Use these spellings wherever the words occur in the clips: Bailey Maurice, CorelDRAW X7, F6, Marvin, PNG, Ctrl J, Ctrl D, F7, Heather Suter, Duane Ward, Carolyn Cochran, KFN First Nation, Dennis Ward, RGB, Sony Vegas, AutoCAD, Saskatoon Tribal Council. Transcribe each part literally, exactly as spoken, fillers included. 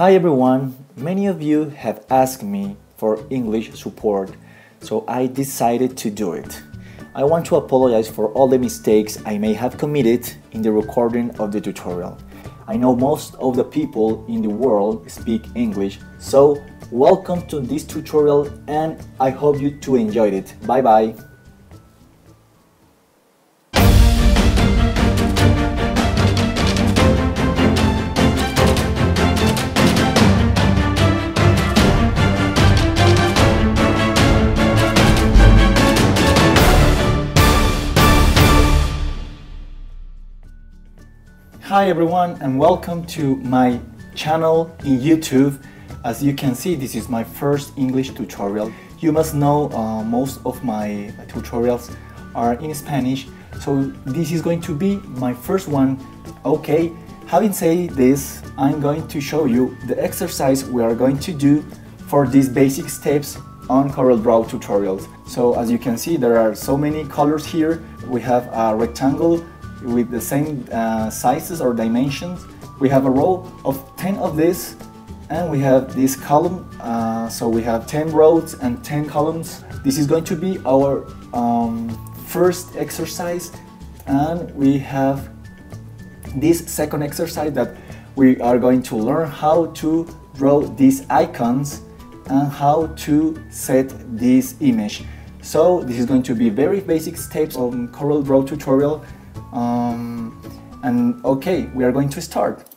Hi everyone, many of you have asked me for English support, so I decided to do it. I want to apologize for all the mistakes I may have committed in the recording of the tutorial. I know most of the people in the world speak English, so welcome to this tutorial and I hope you too enjoyed it. Bye bye! Hi everyone and welcome to my channel in YouTube. As you can see, this is my first English tutorial. You must know uh, most of my tutorials are in Spanish, so this is going to be my first one. Okay, having said this, I'm going to show you the exercise we are going to do for these basic steps on CorelDRAW tutorials. So as you can see, there are so many colors here. We have a rectangle with the same uh, sizes or dimensions. We have a row of ten of this, and we have this column, uh, so we have ten rows and ten columns. This is going to be our um, first exercise, and we have this second exercise that we are going to learn how to draw these icons and how to set this image. So this is going to be very basic steps on CorelDRAW tutorial. Um, and okay, we are going to start.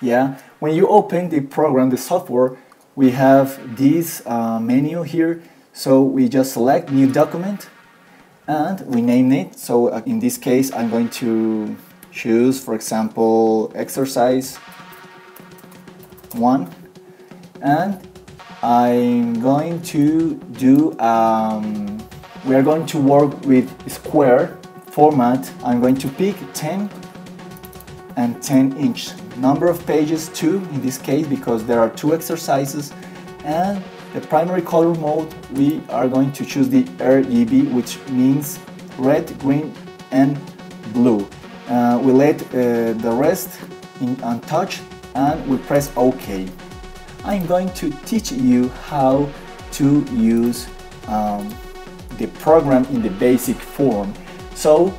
Yeah, when you open the program, the software, we have this uh, menu here. So we just select new document and we name it. So uh, in this case, I'm going to choose, for example, exercise one, and I'm going to do, um, we are going to work with square format. I'm going to pick ten and ten inch. Number of pages two in this case, because there are two exercises. And the primary color mode, we are going to choose the R G B, which means red, green and blue. Uh, we let uh, the rest in untouched and we press OK. I'm going to teach you how to use um, the program in the basic form. So,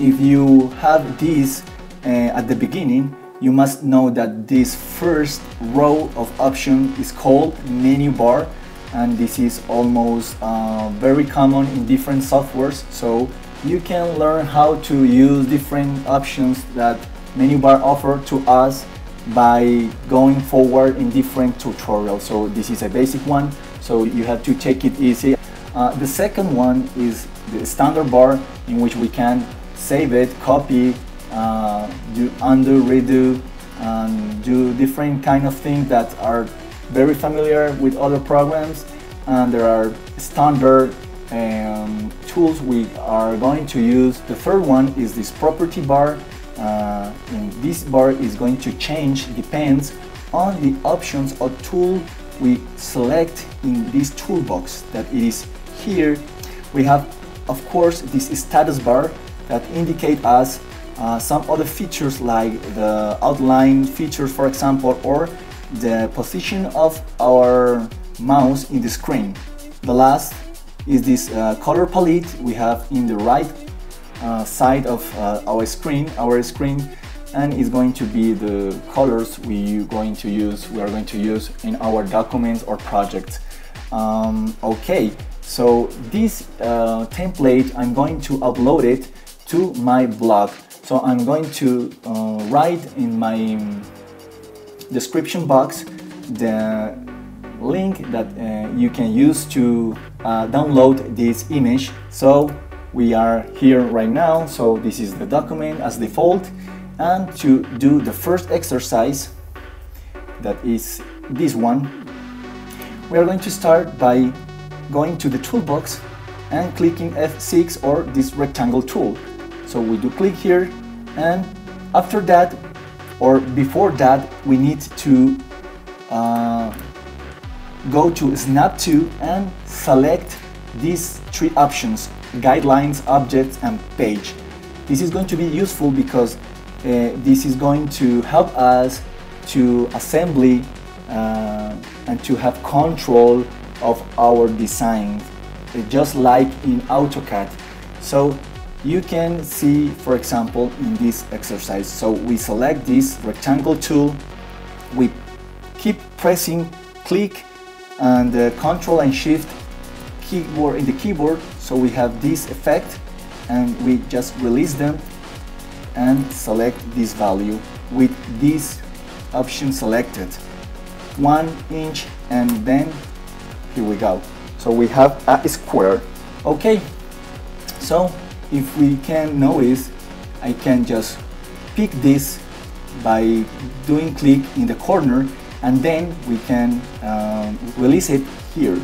if you have this uh, at the beginning, you must know that this first row of option is called menu bar, and this is almost uh, very common in different softwares. So you can learn how to use different options that menu bar offer to us by going forward in different tutorials. So this is a basic one, so you have to take it easy. Uh, the second one is the standard bar, in which we can save it, copy, uh, do undo, redo, and do different kind of things that are very familiar with other programs. And there are standard um, tools we are going to use. The third one is this property bar, uh, and this bar is going to change, depends on the options or tool we select in this toolbox that it is here. We have, of course, this status bar that indicate us uh, some other features like the outline feature, for example, or the position of our mouse in the screen. The last is this uh, color palette we have in the right uh, side of uh, our screen, our screen, and it's going to be the colors we going to use. We are going to use in our documents or projects. Um, okay. So this uh, template, I'm going to upload it to my blog. So I'm going to uh, write in my description box the link that uh, you can use to uh, download this image. So we are here right now. So this is the document as default. And to do the first exercise, that is this one, we are going to start by going to the toolbox and clicking F six or this rectangle tool. So we do click here, and after that, or before that, we need to uh, go to snap to and select these three options: guidelines, objects and page. This is going to be useful because uh, this is going to help us to assembly uh, and to have control of our designs, just like in AutoCAD. So you can see, for example, in this exercise, so we select this rectangle tool, we keep pressing click and uh, control and shift keyboard in the keyboard, so we have this effect, and we just release them and select this value with this option selected, one inch, and then here we go, so we have a square. Okay, so if we can notice, I can just pick this by doing click in the corner, and then we can um, release it here.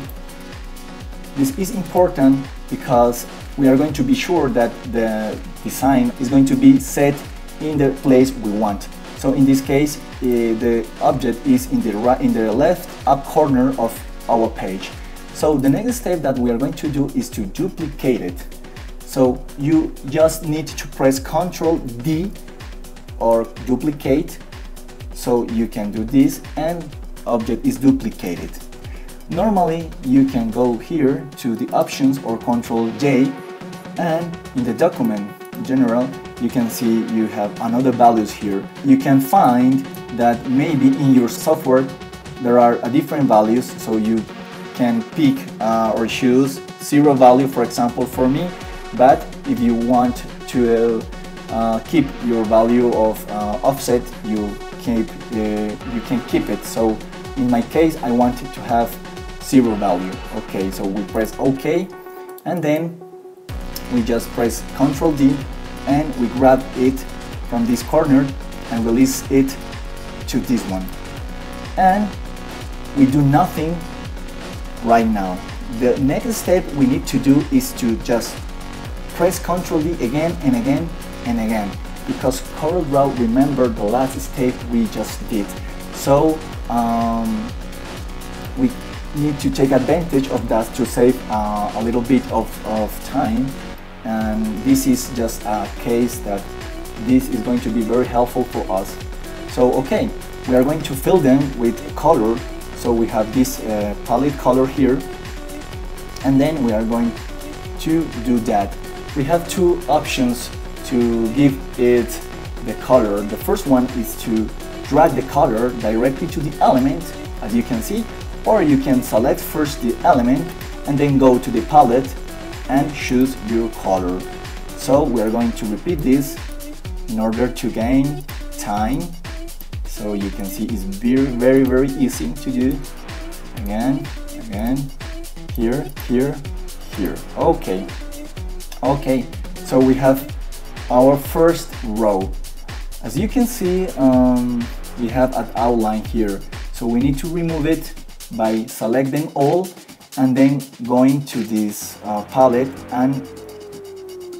This is important because we are going to be sure that the design is going to be set in the place we want. So in this case, uh, the object is in the right, in the left up corner of our page. So the next step that we are going to do is to duplicate it. So you just need to press Ctrl D or duplicate. So you can do this and object is duplicated. Normally you can go here to the options or Ctrl J, and in the document in general you can see you have another values here. You can find that maybe in your software there are a different values, so you can pick uh, or choose zero value, for example, for me, but if you want to uh, uh, keep your value of uh, offset, you keep uh, you can keep it. So in my case I want it to have zero value. Okay, so we press OK, and then we just press Ctrl D and we grab it from this corner and release it to this one. And we do nothing right now. The next step we need to do is to just press Ctrl D again and again and again, because CorelDRAW remember the last step we just did. So um, we need to take advantage of that to save uh, a little bit of, of time, and this is just a case that this is going to be very helpful for us. So okay, we are going to fill them with color, so we have this uh, palette color here, and then we are going to do that. We have two options to give it the color. The first one is to drag the color directly to the element, as you can see, or you can select first the element and then go to the palette and choose your color. So we are going to repeat this in order to gain time. So you can see it's very, very, very easy to do. Again, again, here, here, here. Okay, okay. So we have our first row. As you can see, um, we have an outline here. So we need to remove it by selecting all and then going to this uh, palette and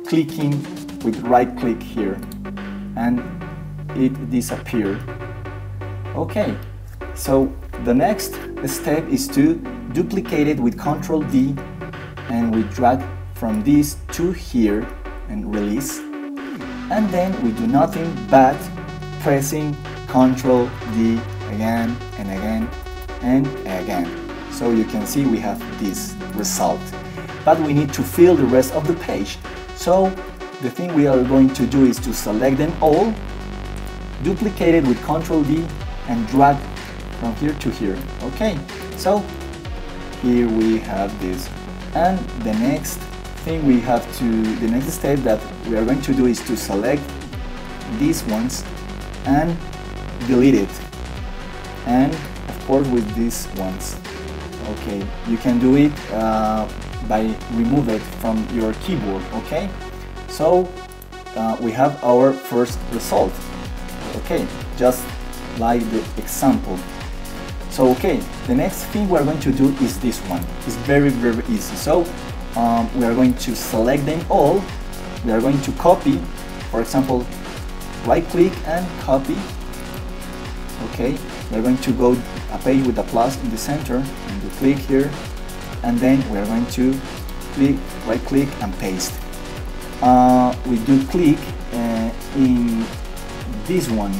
clicking with right click here, and it disappeared. Okay, so the next step is to duplicate it with Ctrl D, and we drag from this to here and release, and then we do nothing but pressing Ctrl D again and again and again. So you can see we have this result, but we need to fill the rest of the page. So the thing we are going to do is to select them all, duplicate it with Ctrl D and drag from here to here. Okay, so here we have this, and the next thing we have to the next step that we are going to do is to select these ones and delete it, and with these ones. Okay, you can do it uh, by remove it from your keyboard. Okay, so uh, we have our first result. Okay, just like the example. So okay, the next thing we're going to do is this one. It's very, very easy. So um, we are going to select them all, we are going to copy, for example, right click and copy. Okay, we're going to go a page with a plus in the center and you click here, and then we're going to click, right click and paste. Uh, we do click uh, in this one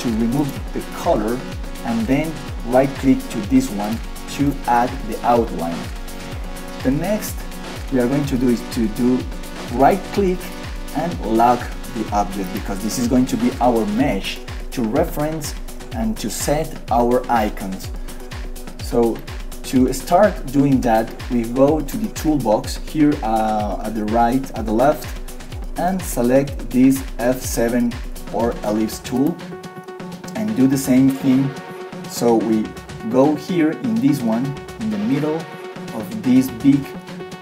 to remove the color and then right click to this one to add the outline. The next we are going to do is to do right click and lock the object, because this is going to be our mesh to reference and to set our icons. So to start doing that, we go to the toolbox here uh, at the right, at the left, and select this F seven or ellipse tool and do the same thing. So we go here in this one, in the middle of this big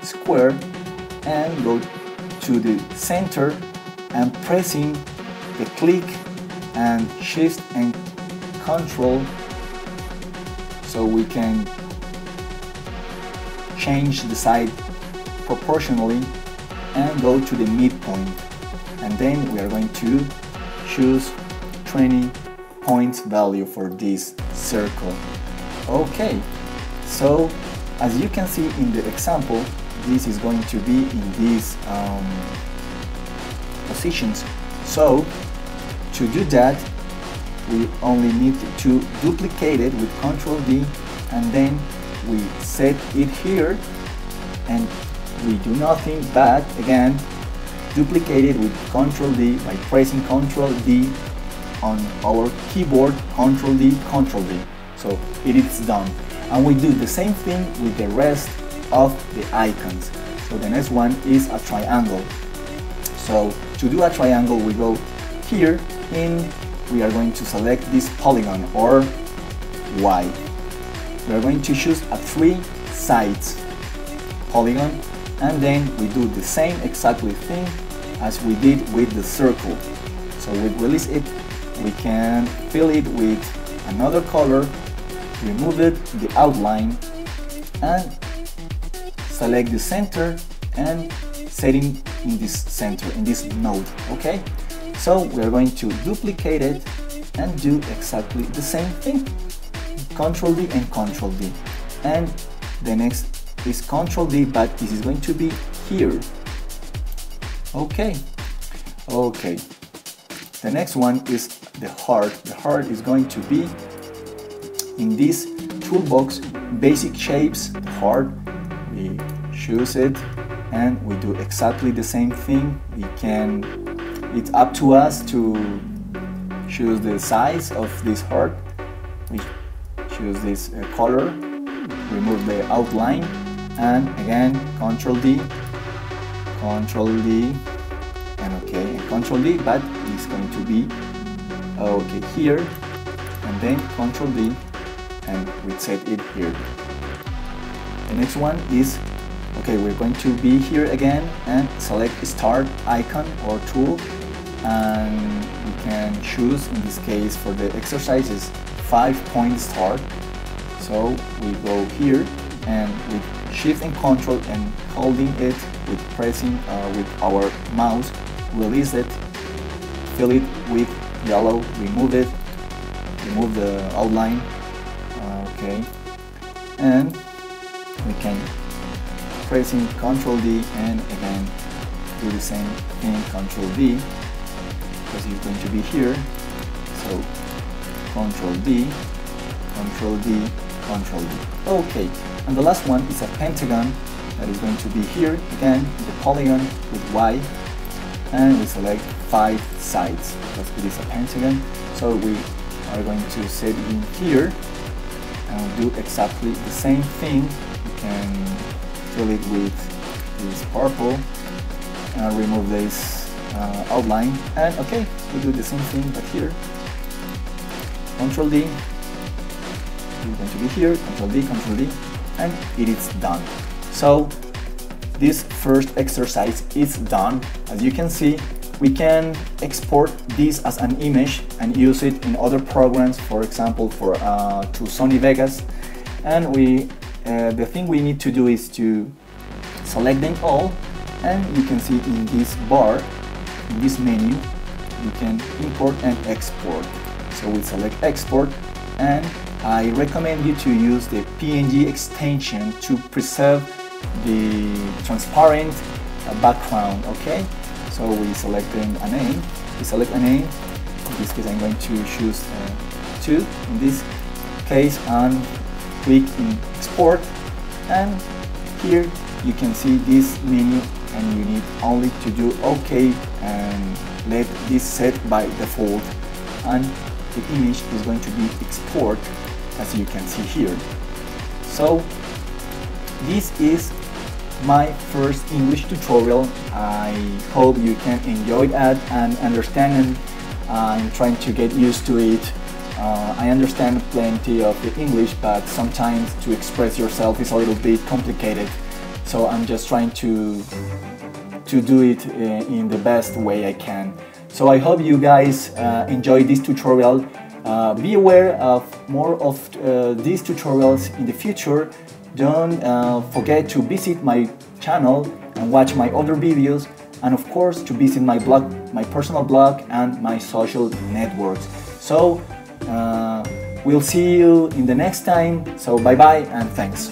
square, and go to the center and pressing the click and shift and control, so we can change the side proportionally and go to the midpoint, and then we are going to choose twenty points value for this circle. Okay, so as you can see in the example, this is going to be in these um, positions. So to do that, we only need to duplicate it with Ctrl D, and then we set it here and we do nothing but again duplicate it with Ctrl D by pressing Ctrl D on our keyboard, Ctrl D, Ctrl D. So it is done, and we do the same thing with the rest of the icons. So the next one is a triangle. So to do a triangle, we go here and we are going to select this polygon or Y. We are going to choose a three sides polygon, and then we do the same exactly thing as we did with the circle. So we release it, we can fill it with another color, remove it, the outline, and select the center and setting in this center, in this node. Okay, so we are going to duplicate it and do exactly the same thing. Ctrl D and Ctrl D, and the next is Ctrl D, but this is going to be here. Okay, okay. The next one is the heart. The heart is going to be in this toolbox, basic shapes, the heart. We choose it and we do exactly the same thing. We can, it's up to us to choose the size of this heart. We choose this uh, color, remove the outline, and again Ctrl D, Ctrl D, and okay, and Ctrl D, but it's going to be okay here, and then Ctrl D, and we set it here. The next one is okay, we're going to be here again and select start icon or tool, and we can choose in this case for the exercises five point start. So we go here and with shift and control and holding it with pressing uh, with our mouse, release it, fill it with yellow, remove it, remove the outline. Okay, and we can pressing Ctrl D and again do the same thing, Ctrl D, because it's going to be here. So Ctrl D, Ctrl D, Ctrl D. Okay, and the last one is a pentagon that is going to be here again, the polygon with Y, and we select five sides because it is a pentagon. So we are going to set it in here and do exactly the same thing. We can fill it with this purple and remove this uh, outline, and okay, we do the same thing but here. Ctrl D, we're going to be here, Ctrl D, Ctrl D, and it is done. So this first exercise is done. As you can see, we can export this as an image and use it in other programs, for example for uh, to Sony Vegas, and we uh, the thing we need to do is to select them all, and you can see in this bar, in this menu, you can import and export. So we select export, and I recommend you to use the P N G extension to preserve the transparent background. Okay, so we select a name, we select a name, this case I'm going to choose uh, two in this case and click in export, and here you can see this menu and you need only to do OK and let this set by default, and the image is going to be export as you can see here. So this is my first English tutorial. I hope you can enjoy that and understand it. I'm trying to get used to it. Uh, I understand plenty of the English, but sometimes to express yourself is a little bit complicated. So I'm just trying to, to do it in the best way I can. So I hope you guys uh, enjoyed this tutorial. Uh, be aware of more of uh, these tutorials in the future. Don't uh, forget to visit my channel and watch my other videos, and of course to visit my blog, my personal blog, and my social networks. So uh, we'll see you in the next time. So bye bye and thanks.